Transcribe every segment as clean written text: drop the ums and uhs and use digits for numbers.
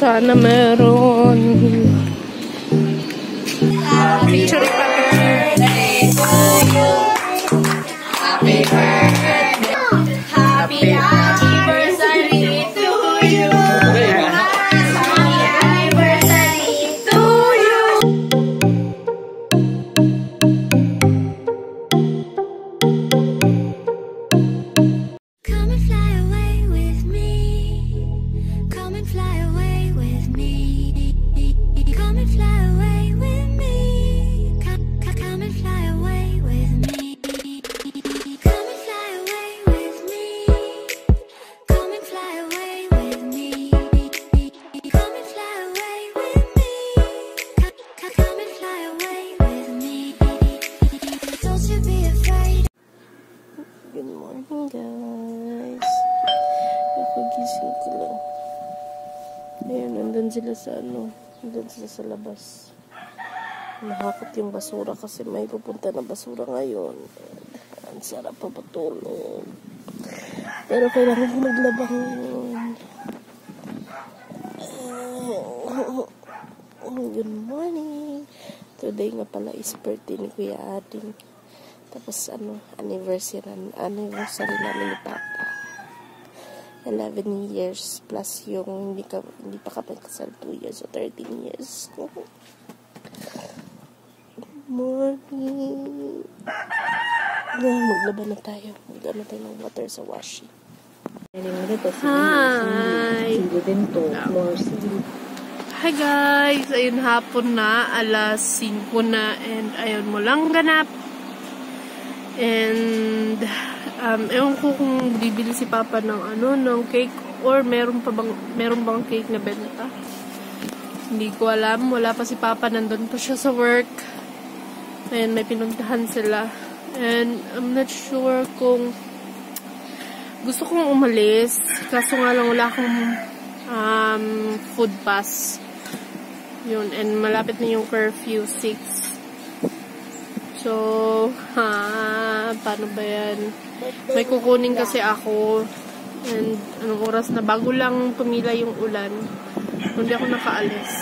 sana meron. Happy birthday to you. Happy birthday. Happy anniversary to you. Happy anniversary to you. Come and fly away with me. Come and fly away with me. Come and fly away with me. Come and fly away with me. Come and fly away with me. Come and fly away with me. Come and fly away with me. Come and fly away with me. Don't you be afraid. Good morning, guys. Napagising ko lang. Ayan, nandun sila sa labas. Nahakot yung basura kasi may pupunta na basura ngayon. Ang sarap papatulog. Pero kailangan ko maglaba ngayon. Good morning. Today nga pala is birthday ni Kuya Ading. Tapos anniversary namin ni Papa. 11 years plus yung hindi pa kami kasal 2 years o 13 years. Morning. Maglaba na tayo. Maglaba tayo ng water sa washing. Hi! Hi guys! Ayun, hapon na. Alas 5 na and ayun mo lang ganap. And ewan ko kung bibili si Papa ng ng cake or meron bang cake na benta. Hindi ko alam, wala pa si Papa, nandun pa siya sa work. And may pinuntahan sila. And I'm not sure kung gusto kong umalis, kaso nga lang wala akong food pass. Yun, and malapit na yung curfew 6. So, paano ba yan? May kukunin kasi ako. And, anong oras na? Bago lang tumila yung ulan. Hindi ako nakaalis.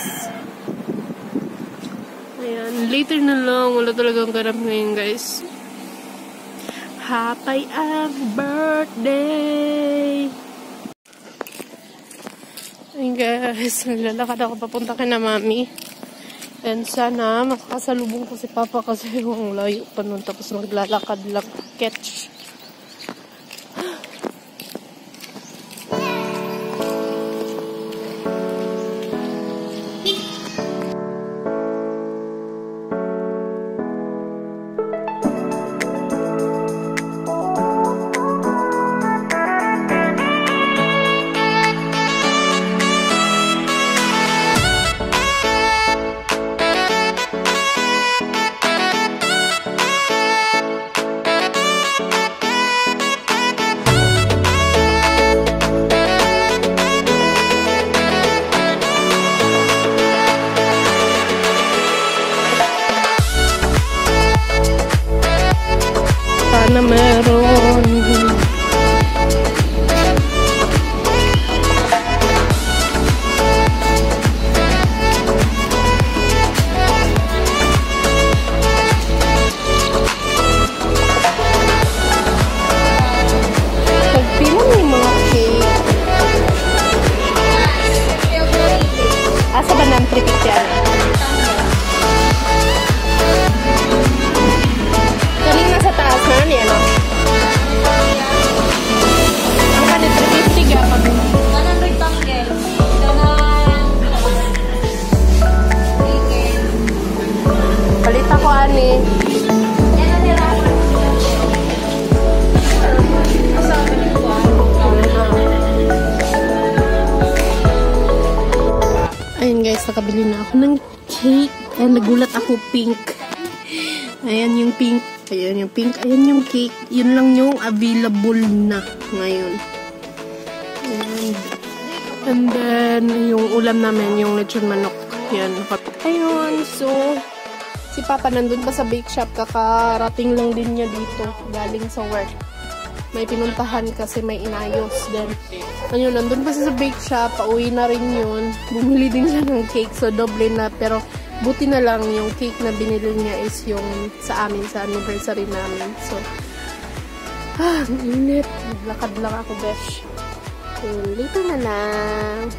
Ayan. Later na lang. Wala talagang ganap ngayon, guys. Happy birthday! Ayan, guys. Naglalakad ako papunta kay na Mami. And sana makasalubong ko si Papa kasi yung layo pa nun, tapos maglalakad lang. Catch. Na meron. Pagpilang yung mga cake. Asa ba ng prepicture? Ayan guys, nakabili na ako ng cake. Ayan, nagulat ako, pink. Ayan yung pink. Ayan yung pink. Ayan yung cake. Yun lang yung available na ngayon. Ayan. And then, yung ulam namin, yung lechon manok. Ayan. Ayun, so, si Papa nandun pa sa bake shop. Kakarating lang din niya dito. Galing sa work. may pinuntahan kasi may inayos. Then, ayun, nandun pa siya sa bake shop, pauwi na rin yun. Bumili din siya ng cake, so doble na. Pero, buti na lang yung cake na binili niya is yung sa amin, sa anniversary namin. So, ang init. Naglakad lang ako, besh. So, later na lang.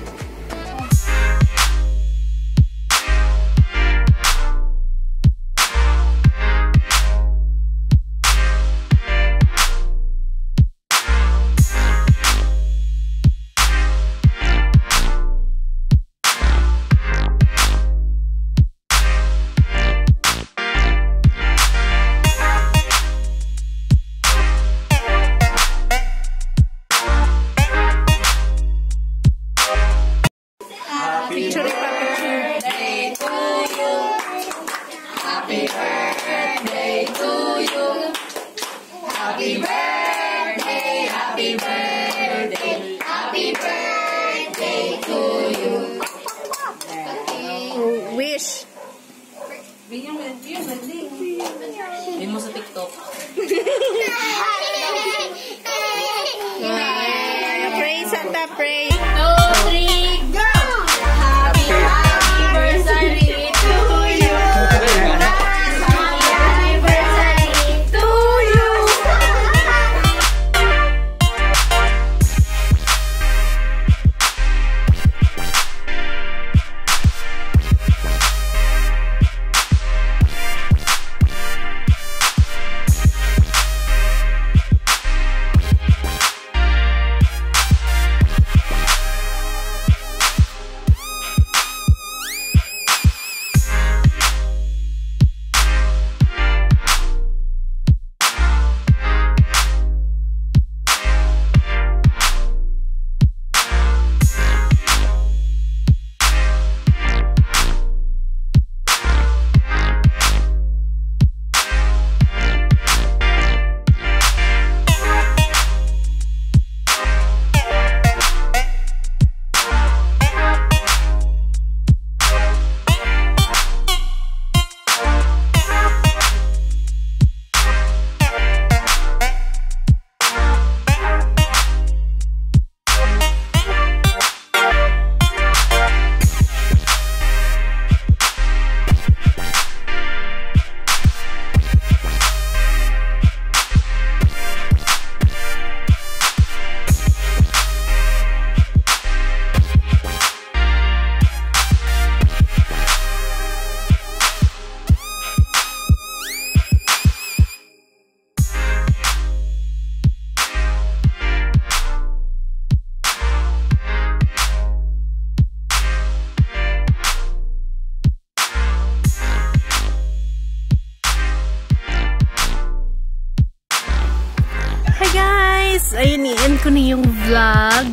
Ko na yung vlog.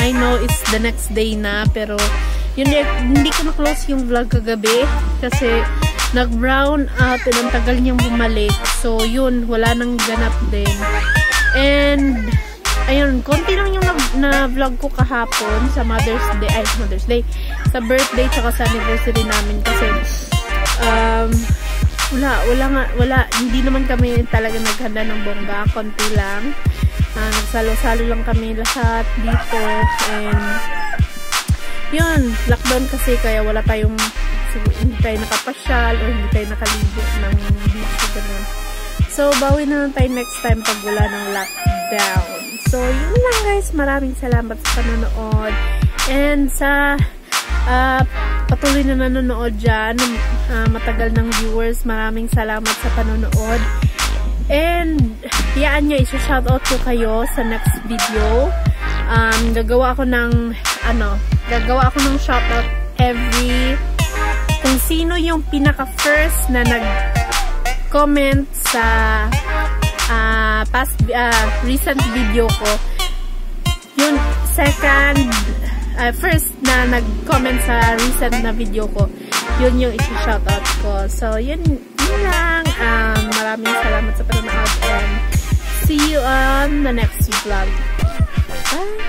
I know it's the next day na, pero yun, hindi ko na-close yung vlog kagabi kasi nag-brown out and ang tagal niyang bumalik. So yun, wala nang ganap din. And ayun, konti lang yung na-vlog ko kahapon sa Mother's Day, sa birthday tsaka sa anniversary namin kasi wala, hindi naman kami talaga naghanda ng bongga, konti lang. Nagsalo-salo lang kami lahat dito, and yun, lockdown kasi, kaya wala tayong, hindi tayo nakapasyal, o hindi tayo nakaligo ng beach, ganun. So, bawi na lang tayo next time pag wala ng lockdown. So, yun lang guys, maraming salamat sa panonood, and sa, patuloy na nanonood dyan, matagal ng viewers, maraming salamat sa panonood, and hiyaan nyo, isa-shoutout ko kayo sa next video. Gagawa ako ng shoutout every, kung sino yung pinaka-first na nag-comment sa recent video ko, yung first na nag-comment sa recent na video ko, yun yung isi-shoutout ko. So, yun lang. Maraming salamat sa panonood, and see you on the next vlog. Bye!